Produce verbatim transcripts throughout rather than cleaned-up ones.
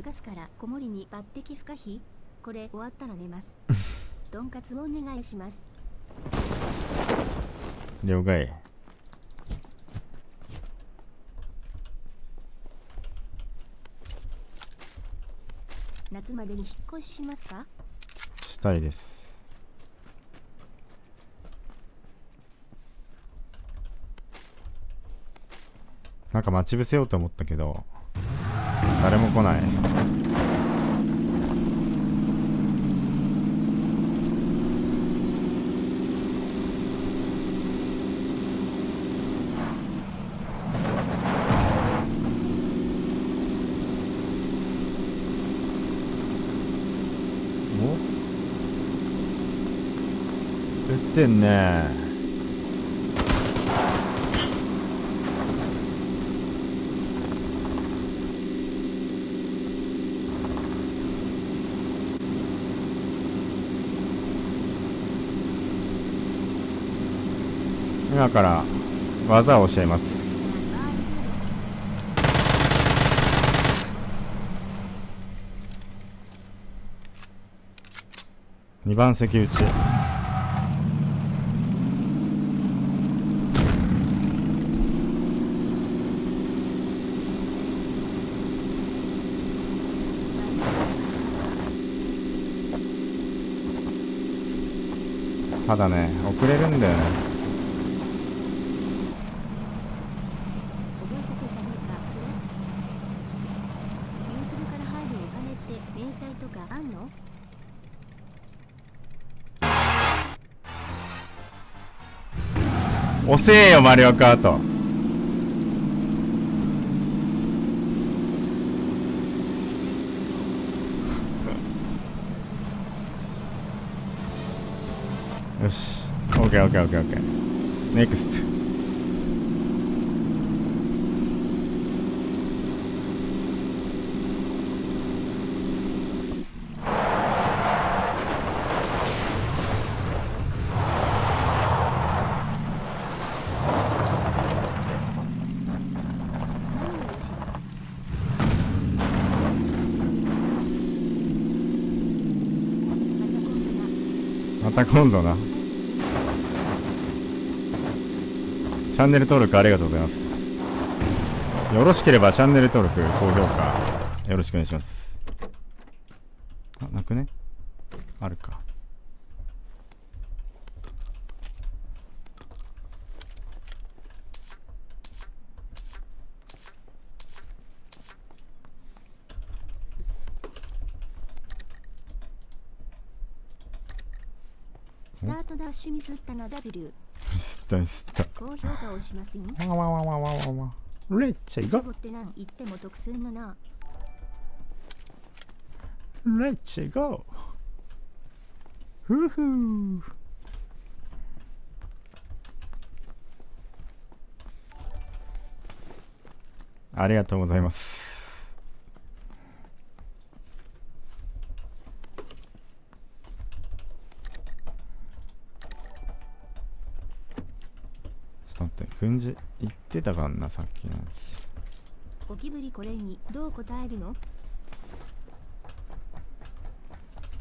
寝かすから子守に抜擢不可避。これ終わったら寝ます。とんかつをお願いします。了解。夏までに引っ越ししますか？したいです。なんか待ち伏せようと思ったけど誰も来ない。お撃ってんね。今から技を教えます。にばん関打ち。ただね遅れるんだよね。遅えよマリオカート。よし OKOKOKOK ネクスト。今度な。チャンネル登録ありがとうございます。よろしければチャンネル登録、高評価よろしくお願いします。あ、なくね？あるか。スタートダッシュミスったな。 W ミスったミスった。高評価をしますよ。わわわわわわわ。レッチェゴ。レッチェゴ。ふふ。ありがとうございます。軍事言ってたかんなさっきのやつ。ゴキブリこれにどう答えるの？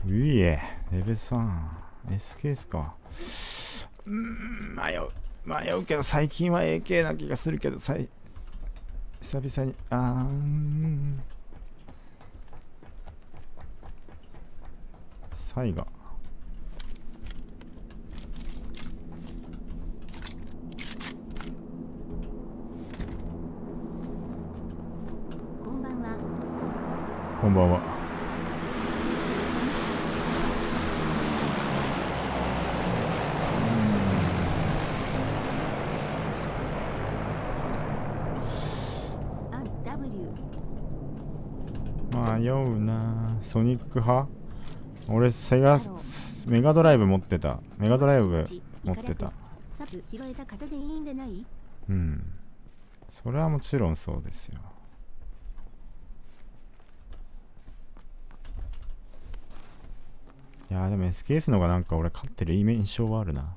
ういえ、レベさん、S ケースか。うーん、迷う。迷うけど、最近は エーケー な気がするけど、さい久々に、あーん。サイガ。こんばんは。迷うな。ソニック派？俺セガメガドライブ持ってた。メガドライブ持ってた。うん。それはもちろんそうですよ。いやーでも エスケーエス の方がなんか俺勝ってる印象はあるな。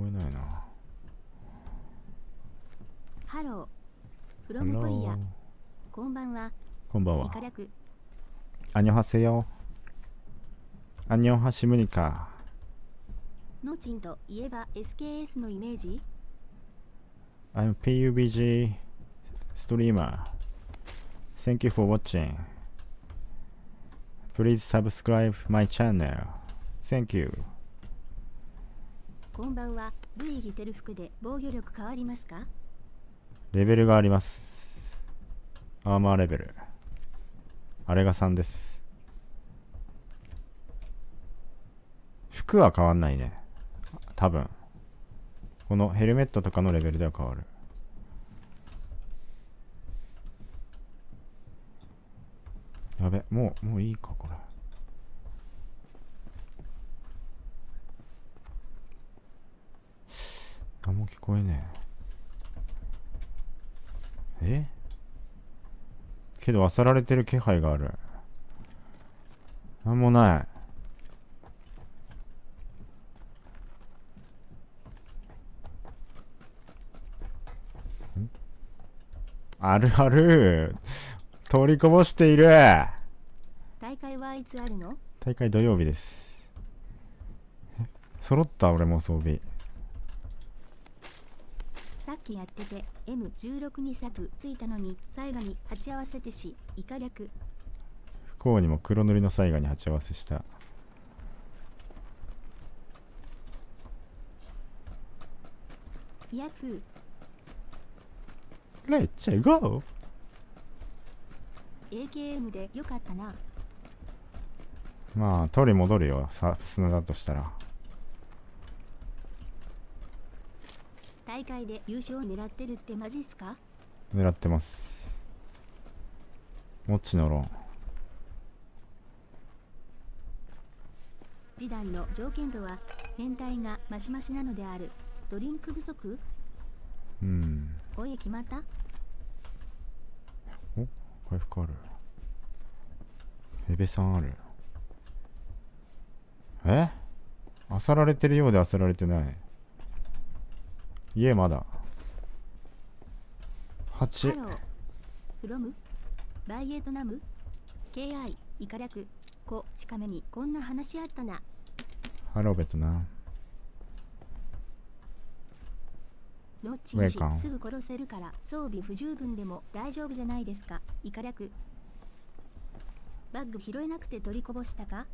こえないな。ハロー。フロムプレイヤー。こんばんは。こんばんは。アニョハセヨ。アニョハシムニカ。ノチンといえば エスケーエス のイメージ ?I'm ピーユービージー streamer. Thank you for watching. Please subscribe my channel. Thank you. こんばんは。V ギテル服で防御力変わりますか？レベルがあります。アーマーレベル。あれがさんです。服は変わんないね。多分このヘルメットとかのレベルでは変わる。やべ、もうもういいかこれ。何も聞こえねえ。えけど漁られてる気配がある。何もない。あるある取りこぼしている。大会はいつあるの？大会土曜日です。え、揃った。俺も装備さっきやってて エムじゅうろく にサプついたのに最後に鉢合わせてしイカ略。不幸にも黒塗りの最後に鉢合わせした。ヤフーレッツゴー。 エーケーエム でよかったな。まあ取り戻るよサスナだとしたら。大会で優勝を狙ってるってマジっすか？狙ってます。もっちのロン示談の条件とは変態がマシマシなのである。ドリンク不足。うん。おい、決まった。お、回復ある。エベさんある。え？漁られてるようで漁られてない。家まだ。はち。フロム。バイエトナム。ケーアイ イカ略。こ近めにこんな話あったな。ハローベトナム。のちんしすぐ殺せるから装備不十分でも大丈夫じゃないですか。イカ略。バッグ拾えなくて取りこぼしたか。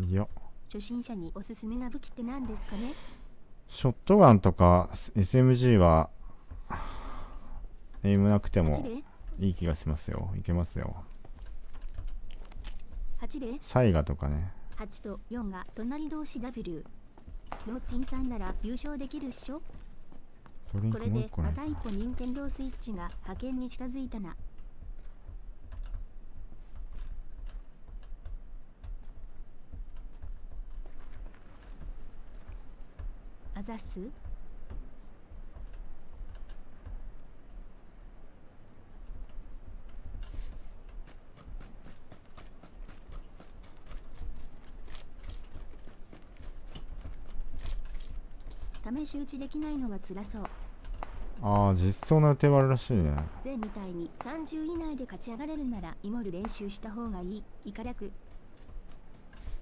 いや。初心者におすすめな武器って何ですかね。ショットガンとか エスエムジー はエイムなくてもいい気がしますよ。いけますよ。サイガとかね。はちとよんが隣同士 ダブリュー。のちんさんなら優勝できるっしょ。これでまた一歩任天堂スイッチが派遣に近づいたな。あざっす。試し打ちできないのが辛そう。ああ、実装の予定はあるらしいね。前みたいにさんじゅう以内で勝ち上がれるなら、イモル練習した方がいい。いか略。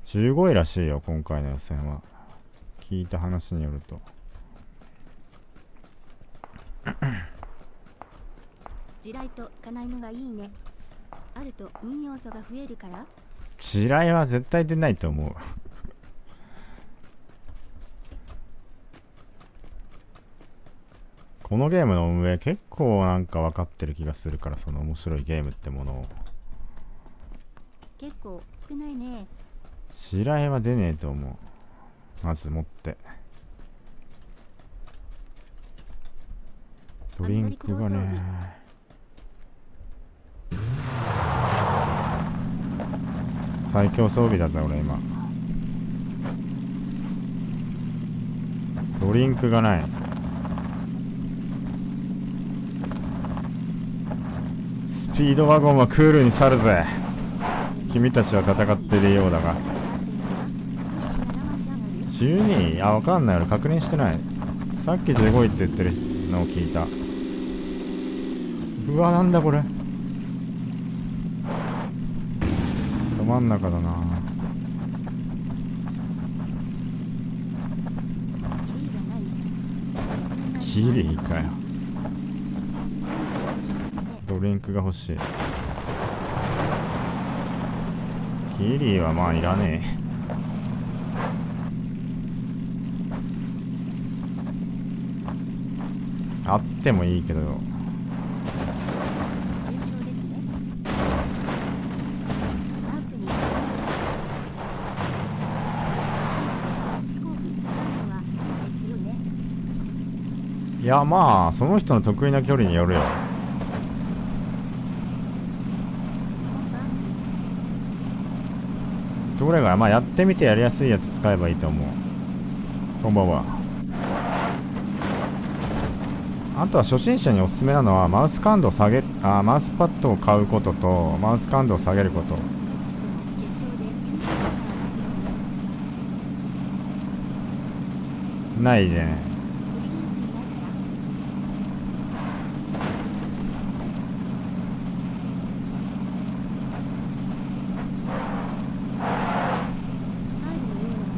じゅうごいらしいよ、今回の予選は。聞いた話によると。地雷とかないのがいいね。あると運要素が増えるから。地雷は絶対出ないと思う。このゲームの運営結構なんか分かってる気がするから、その面白いゲームってものを。結構少ないね。地雷は出ねえと思う。まず持ってドリンクがね。最強装備だぜ俺今。ドリンクがない。スピードワゴンはクールに去るぜ。君たちは戦っているようだが、地じゅうに? あ、わかんない。俺確認してない。さっきじゅうごいって言ってるのを聞いた。うわ、なんだこれ。ど真ん中だな。キリかよ。ドリンクが欲しい。キリはまあいらねえ。あってもいいけど。いやまあその人の得意な距離によるよ。どれがまあやってみてやりやすいやつ使えばいいと思う。こんばんは。あとは初心者におすすめなのはマウス感度を下げ、あ、マウスパッドを買うこととマウス感度を下げること。ないね。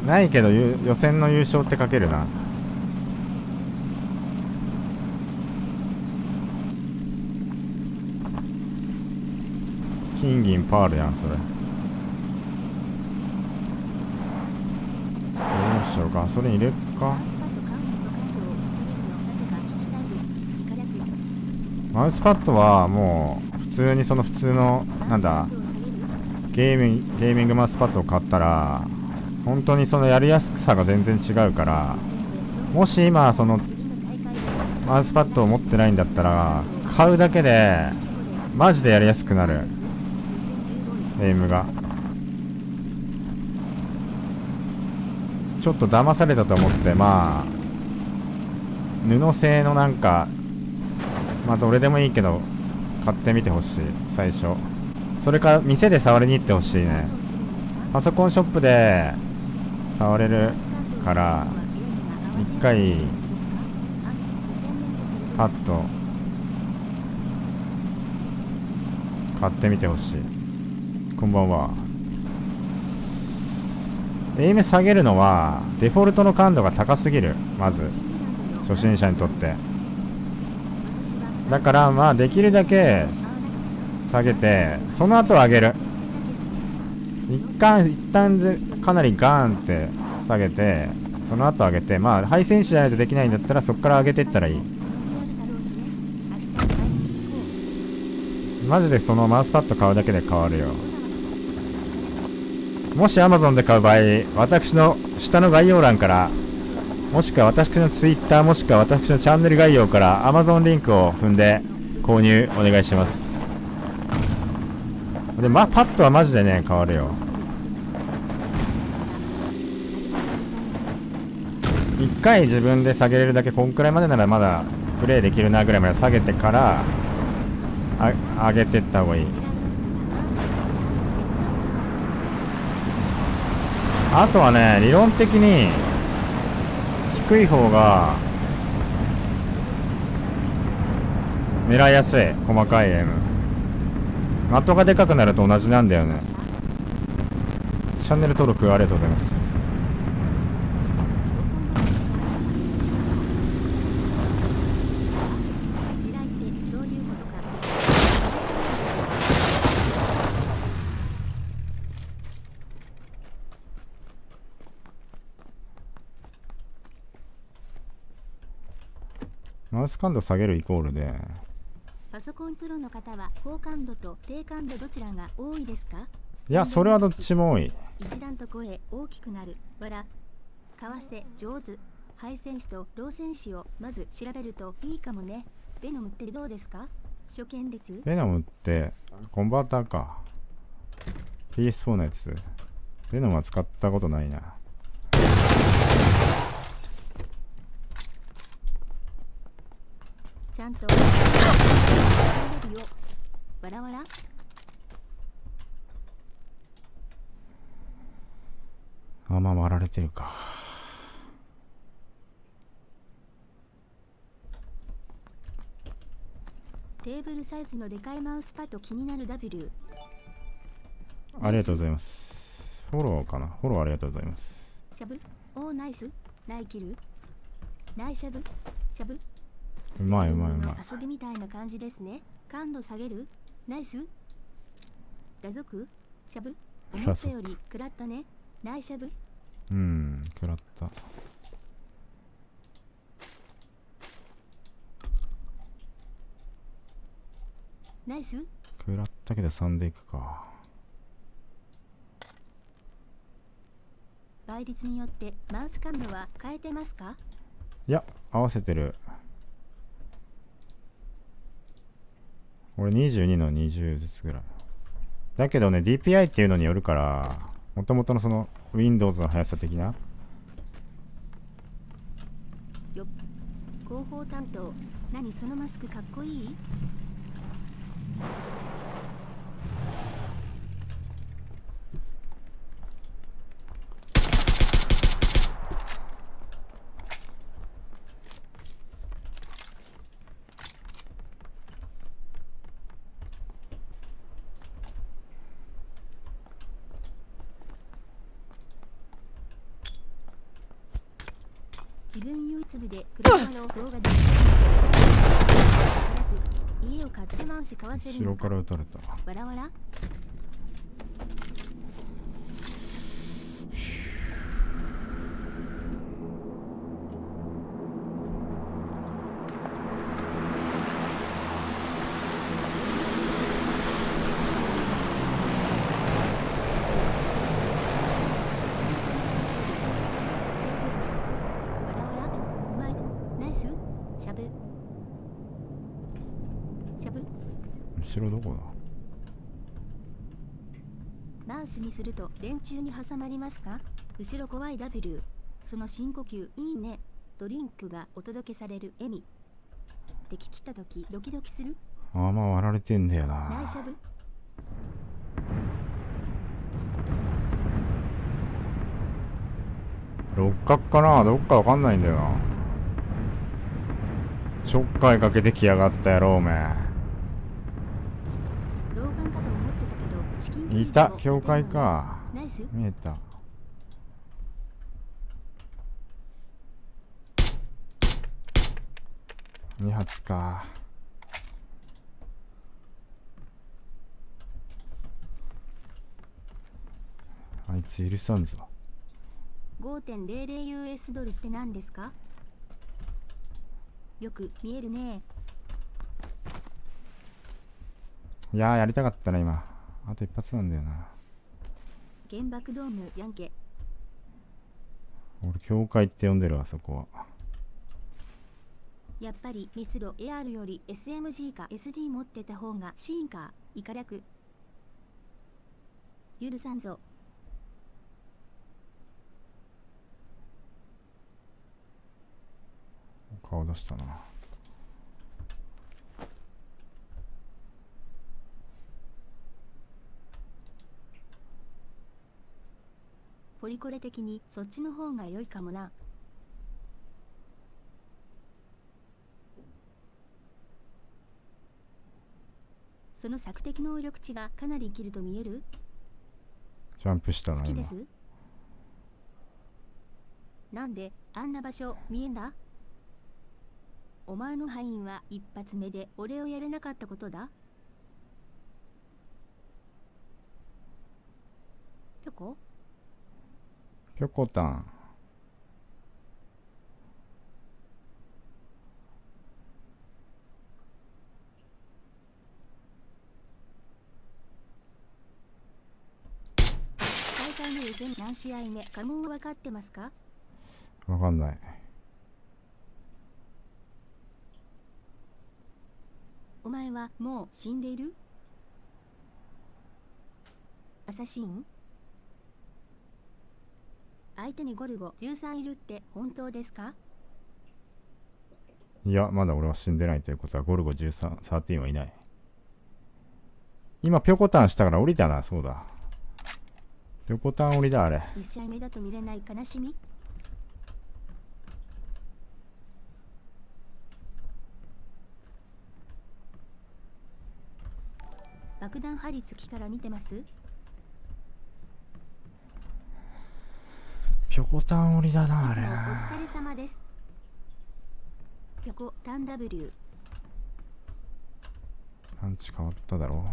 ないけど予選の優勝って書けるな。金銀パールやんそれ。どうしようか。ガソリン入れっか。マウスパッドはもう普通にその普通のなんだゲーミン、ゲーミングマウスパッドを買ったら本当にそのやりやすさが全然違うから、もし今そのマウスパッドを持ってないんだったら買うだけでマジでやりやすくなる。エイムがちょっと騙されたと思って、まあ布製のなんかまあどれでもいいけど買ってみてほしい最初。それか店で触りに行ってほしいね。パソコンショップで触れるから一回パッと買ってみてほしい。こんばんは。エイム下げるのはデフォルトの感度が高すぎる、まず初心者にとって。だからまあできるだけ下げてその後上げる。一旦一旦かなりガーンって下げてその後上げて、まあ配線士じゃないとできないんだったらそこから上げていったらいい。マジでそのマウスパッド買うだけで変わるよ。もし アマゾン で買う場合、私の下の概要欄から、もしくは私の ツイッター、もしくは私のチャンネル概要から アマゾン リンクを踏んで購入お願いします。で、ま、パッドはマジでね、変わるよ。一回自分で下げれるだけ、こんくらいまでならまだプレイできるなぐらいまで下げてから、あ、上げてった方がいい。あとはね、理論的に低い方が狙いやすい。細かいエイム、的がでかくなると同じなんだよね。チャンネル登録ありがとうございます。マウス感度下げるイコールで、パソコンプロの方は高感度と低感度どちらが多いですか？いや、それはどっちも多い。一段と声大きくなる。わら、為替上手、配線士と老戦士をまず調べるといいかもね。ベノムってどうですか？初見です。ベノムってコンバーターか。 ピーエスフォー のやつ。ベノムは使ったことないな。ちゃんとわらわら。あ、まあ割られてるか。テーブルサイズのでかいマウスパッド気になる W。ありがとうございます。フォローかな。フォローありがとうございます。シャブ、おーナイス、ナイキル、ナイシャブ、シャブ。うまいうまいうまい。遊びみたいな感じですね。感度下げる、ナイス。ラ族、シャブ。思ったより食らったね。ナイシャブ。うん、食らった。ナイス食らったけどさんでいくか。倍率によってマウス感度は変えてますか？いや、合わせてる。俺にじゅうにのにじゅうずつぐらい。だけどね、ディーピーアイ っていうのによるから、もともとのその Windows の速さ的な。よっ、広報担当、何そのマスクかっこいい？自分 YouTube で車の動画で。家を買ってマウス買わせるのか。後ろから撃たれた。わらわら。にすると連中に挟まりますか？後ろ怖い W。 その深呼吸いいね。ドリンクがお届けされるエミ。敵切った時ドキドキする。ああ、まあ割られてんだよな。ナイシャブ。六角かな、どっかわかんないんだよな。ちょっかいかけてきやがったやろおめえ。いた、教会か。見えた。に発か。あいつ許さんぞ。ごてんぜろぜろユーエス ドルって何ですか？よく見えるね。いやー、やりたかったな今。あと一発なんだよな。原爆ドームやんけ。俺教会って呼んでるわそこは。やっぱりミスロ エーアール より エスエムジー か エスジー 持ってた方がシーンかイカ略。許さんぞ。顔出したな。ポリコレ的にそっちの方が良いかもな。その索敵能力値がかなり生きると見える。ジャンプしたな。好きです。なんであんな場所見えんだ。お前の敗因は一発目で俺をやれなかったことだ。ピョコぴょこたん。大会の予選何試合目かもう分かってますか？分かんない。お前はもう死んでいる？アサシン？相手にゴルゴじゅうさんいるって本当ですか？いや、まだ俺は死んでないということはゴルゴじゅうさん、じゅうさんはいない。今、ピョコタンしたから降りたな、そうだ。ピョコタン降りだ、あれ。いち試合目だと見れない悲しみ？爆弾張り付きから見てます。ピョコタン折りだなあれ。お疲れ様です。ピョコタン ダブリュー。パンチ変わっただろ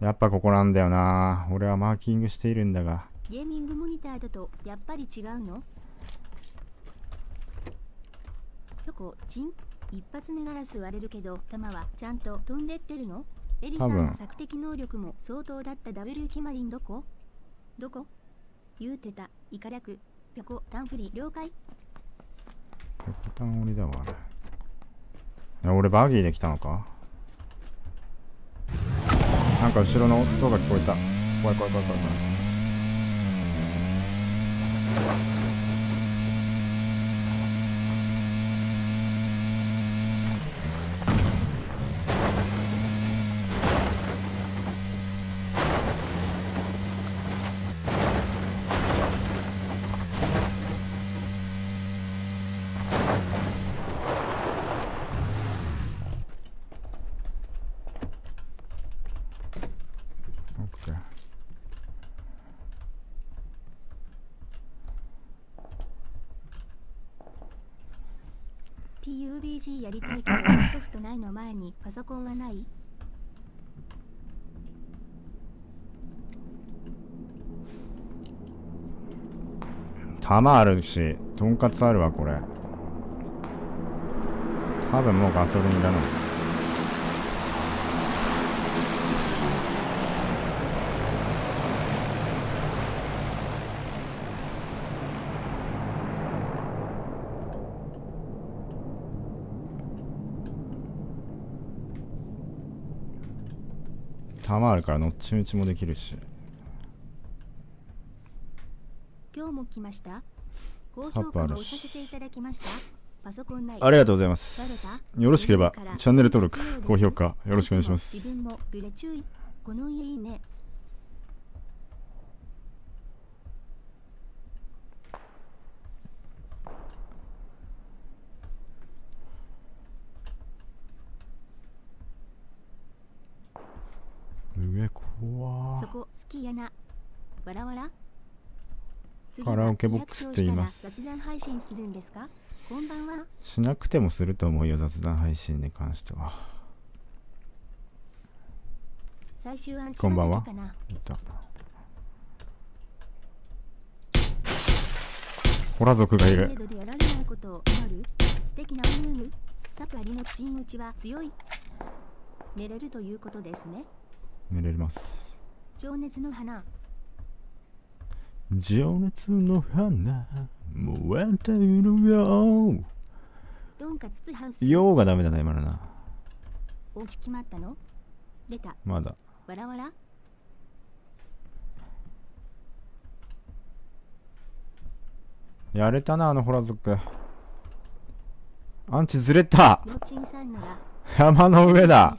う。やっぱここなんだよな。俺はマーキングしているんだが。ゲーミングモニターだとやっぱり違うの？ピョコチン。一発目ガラス割れるけど、弾はちゃんと飛んでってるの？エリさんの索敵能力も相当だった。 ダブリュー キマリンどこ？どこ？言うてた、イカ略、ピョコタンフリ了解。ピョコタン折りだわ。いや、俺バギーで来たのか？なんか後ろの音が聞こえた。怖い怖い怖い怖い怖い。ピーユービージー やりたいけどソフトないの前にパソコンはない？弾あるし、とんかつあるわこれ。多分もうガソリンだな。弾あるからのっち打ちもできるし。今日も来ました。高評価もさせていただきました。パソコンない。ありがとうございます。よろしければチャンネル登録、高評価よろしくお願いします。自分もグレ注意。この家いいね。上怖。そこ好きやな。わらわら。カラオケボックスって言います。雑談配信するんですか？こんばんは。しなくてもすると思うよ、雑談配信に関しては。最終案内こんばんは。いた。ホラ族がいる。素敵なおムーム。サプアリの陣打ちは強い。寝れるということですね。寝れます。情熱の花。情熱の花。燃えているよ。どんかつつハウス。ようがダメだな、今のな。おうち決まったの？出た。まだ。わらわら。やれたな、あのホラ族。アンチずれた。山の上だ。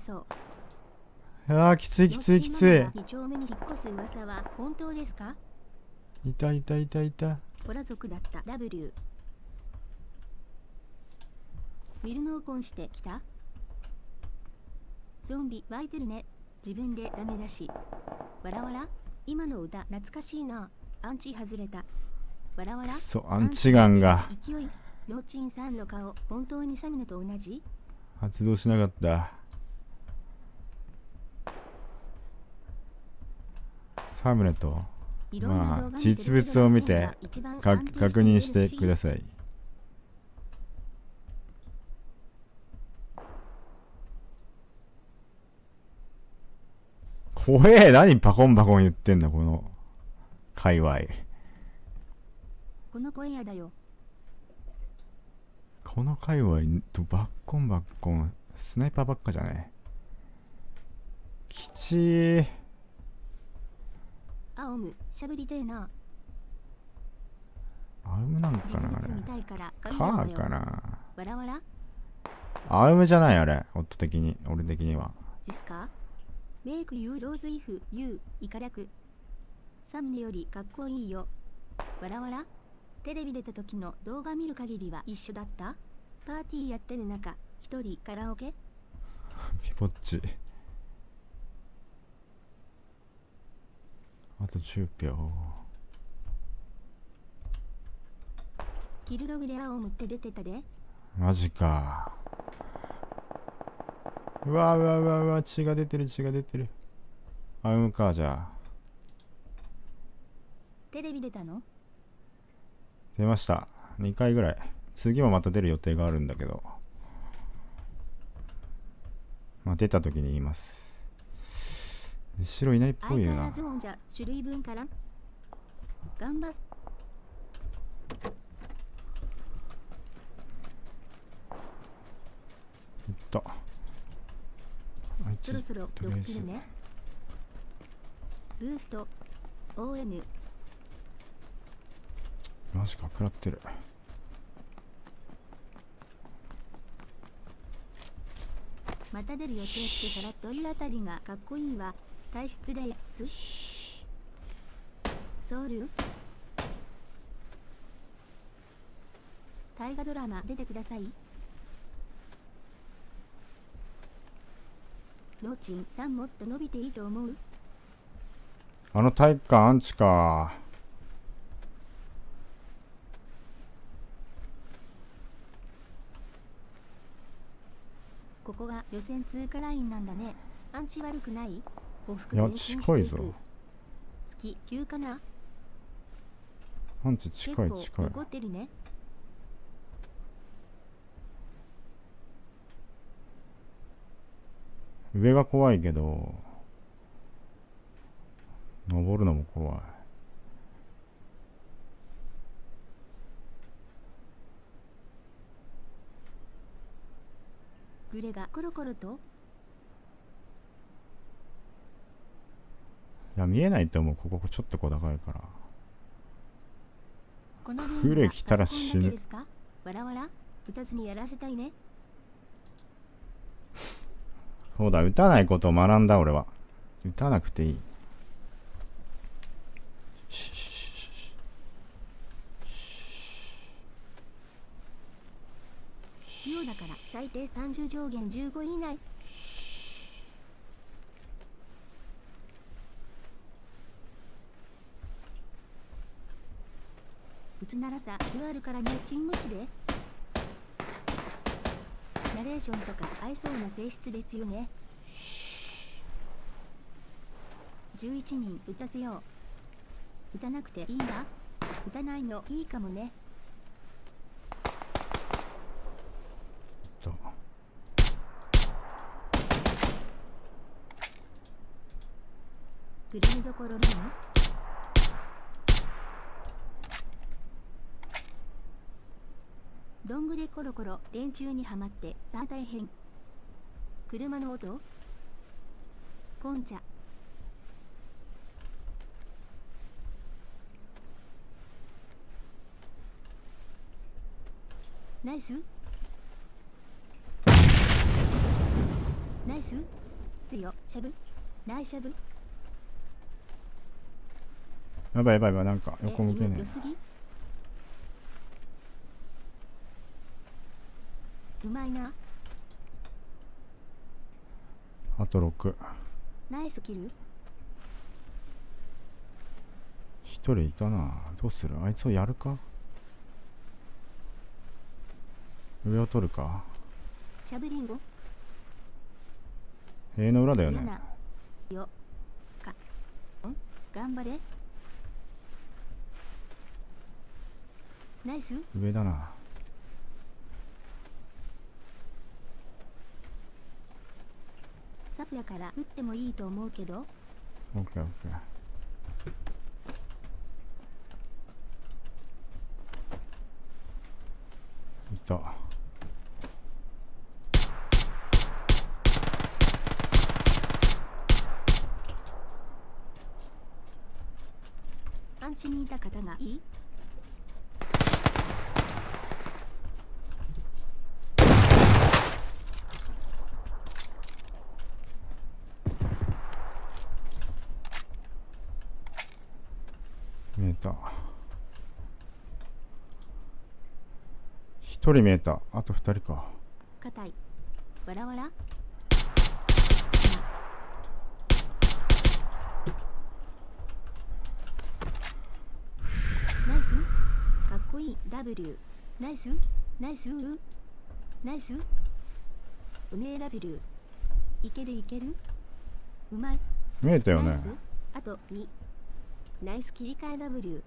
ああ、きついきついきつい。いたいたいたいた。ホラ族だった。ダブリュー。ウィルノーコンしてきた。ゾンビ湧いてるね。自分でダメだし。わらわら。今の歌懐かしいな。アンチ外れた。わらわら。そう、アンチガンが。勢い。ノーチンさんの顔、本当にサミナと同じ？発動しなかった。サムネと、まあ、実物を見てか確認してください。怖え、何パコンパコン言ってんだこの界隈。この声やだよ。この界隈とバッコンバッコン、スナイパーばっかじゃねえ。きちー。アオム、しゃぶりてえな。アウムなんかなあれ。カーかな。わらわら。アウムじゃないあれ、夫的に、俺的には。ですか？メイクユーローズイフユーイカ略。サムネよりかっこいいよ。わらわら。テレビ出た時の動画見る限りは一緒だった。パーティーやってる中、一人カラオケ。ピポッチ。あとじゅうびょう。キルログで青むって出てたで。マジか。うわうわうわうわ、血が出てる血が出てる。あうむか、じゃあ。テレビ出たの？出ました。にかいぐらい。次もまた出る予定があるんだけど。まあ、出た時に言います。後ろいないっぽいよな。いった。あいつ、とりあえず。ブースト、オーエヌ。マジか、食らってる。また出る予定ってからというあたりがかっこいいわ。体質でやつソウル大河ドラマ出てください。ロチンさんもっと伸びていいと思う。あの体育館アンチか。ここが予選通過ラインなんだね。アンチ悪くない？いや近いぞ。月きゅうかな。アンチ近い近い。残ってるね。上が怖いけど登るのも怖い。グレがコロコロと。いや見えないと思う。ここちょっと小高いからグレ来たら死ぬ。わらわら打たずにやらせたいね。そうだ、打たないことを学んだ俺は。打たなくていい。ようだから最低さんじゅう上限じゅうご以内。うつならさ、うあるからね、チンムチで。ナレーションとか合いそうな性質ですよね。じゅういちにん打たせよう。打たなくていいな。打たないのいいかもね。グレードコロリン。どんぐりコロコロ電柱にはまってさあ大変。車の音こんちゃ。ナイスナイス強しゃぶナイシャブ。やばいやばいやばい、なんか横向けねえ。うまいな。あとろく。ナイスキル。ひとりいたな。どうする？あいつをやるか？上を取るか？シャブリンゴ。塀の裏だよね。よかん頑張れ。ナイス。上だな。サプやから打ってもいいと思うけど。オッケーオッケー。いた。アンチにいた方がいい。ひとり見えた。あとふたりか。硬い。わらわら。かっこいい W ナイスナイスうナイスうめえ W いけるいけるうまい見えたよねあとにナイス切り替え W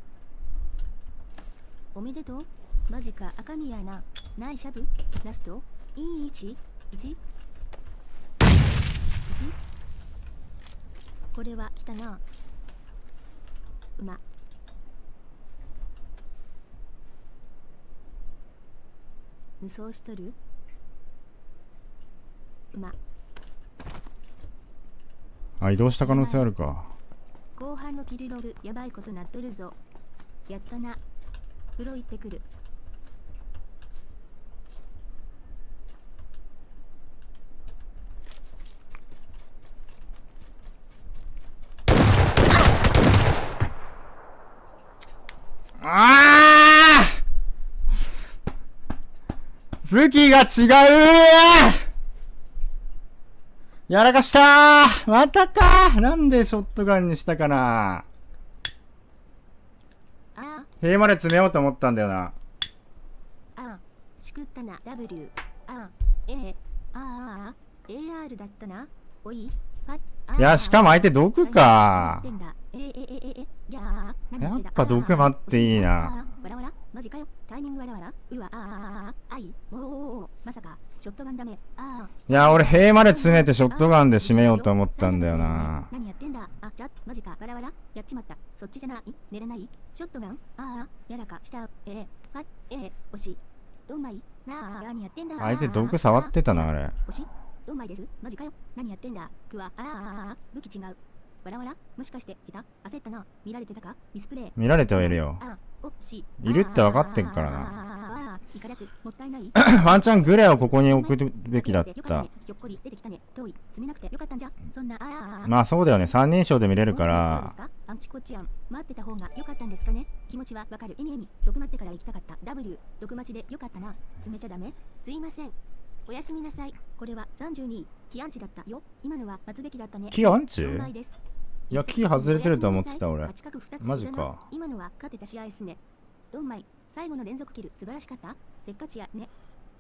おめでとうマジか赤みやなナイシャブラストいい位置いち いちこれは来たなうま無双しとるうまあ移動した可能性あるか後半のキルログやばいことなっとるぞやったなプロ行ってくるあー武器が違うやらかしたーまたかーなんでショットガンにしたかなあ塀まで詰めようと思ったんだよなあしくったな W あー A あー エーアール だったなおいいやしかも相手毒かやっぱ毒待っていいなマジかよタイミングわらわらうわああいもうまさかショットガンダメあいや俺塀まで詰めてショットガンで締めようと思ったんだよな何やってんだあちゃマジかわらわらやっちまったそっちじゃない寝れないショットガンああやらかしたええファッええ惜しいどうまいなあ何やってんだ相手毒触ってたなあれ惜しいどうまいですマジかよ何やってんだくわあああ武器違うわらわらもしかしていた焦ったな見られてたかミスプレイ見られてはいるよいるって分かってんからなワンチャングレをここに置くべきだったまあそうだよね三人称で見れるからおやすみなさい。これはさんじゅうに、キアンチだったよ。今のは待つべきだったね。キアンチ？いや、キー外れてると思ってた俺。マジか。今のは勝てた試合ですね。ドンマイ、最後の連続キル、素晴らしかった。せっかちやね。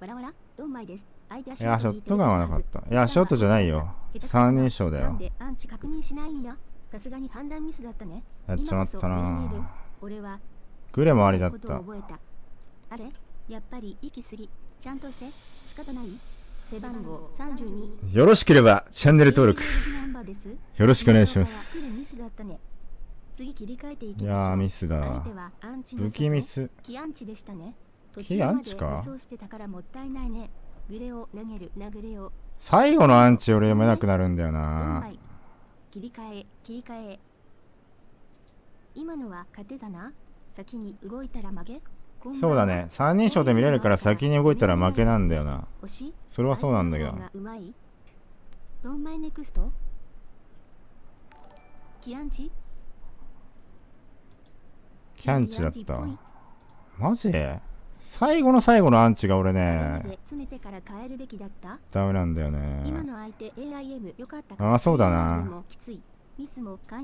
わらわら、ドンマイです。相手はショット。いや、ショットガンはなかった。いや、ショットじゃないよ。三人称だよ。なんでアンチ確認しないんや。さすがに判断ミスだったね。やっちまったな。俺はグレもありだった。あれ？やっぱり息すぎ。ちゃんとして仕方ない背番号さんじゅうによろしければチャンネル登録よろしくお願いしますいやーミスだ武器ミスキアンチでしたねキアンチか最後のアンチ俺読めなくなるんだよな切り替え切り替え今のは勝てだな先に動いたら曲げそうだね三人称で見れるから先に動いたら負けなんだよなそれはそうなんだけどキャンチキャンチだったマジ最後の最後のアンチが俺ねダメなんだよねああそうだなちょっと待って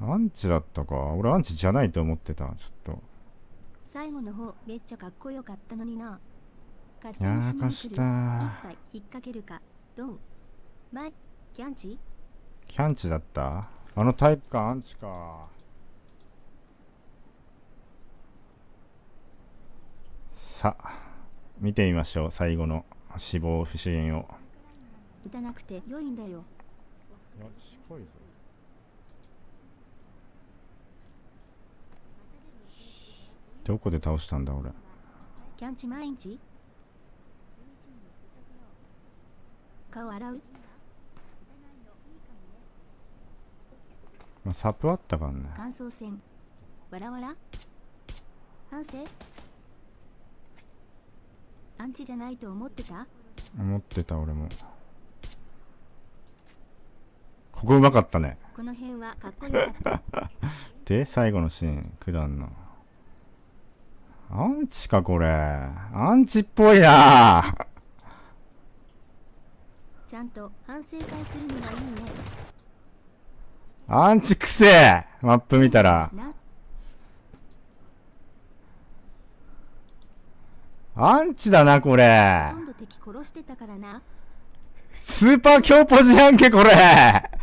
アンチだったか俺アンチじゃないと思ってたちょっと最後の方めっちゃかっこよかったのになやらかした引っ掛けるかドン前キャンチキャンチだったあのタイプかアンチかさあ見てみましょう最後の死亡不支援を打たなくて良いんだよいや近いぞどこで倒したんだ俺キャンチ毎日顔洗うサプあったからね感想戦わらわら反省アンチじゃないと思ってた思ってた俺もここうまかったねこの辺はかっこよかったで最後のシーン九段のアンチかこれアンチっぽいなぁちゃんと反省会するのがいいねアンチくせえ、マップ見たら。アンチだな、これ。スーパー強ポジやんけ、これ。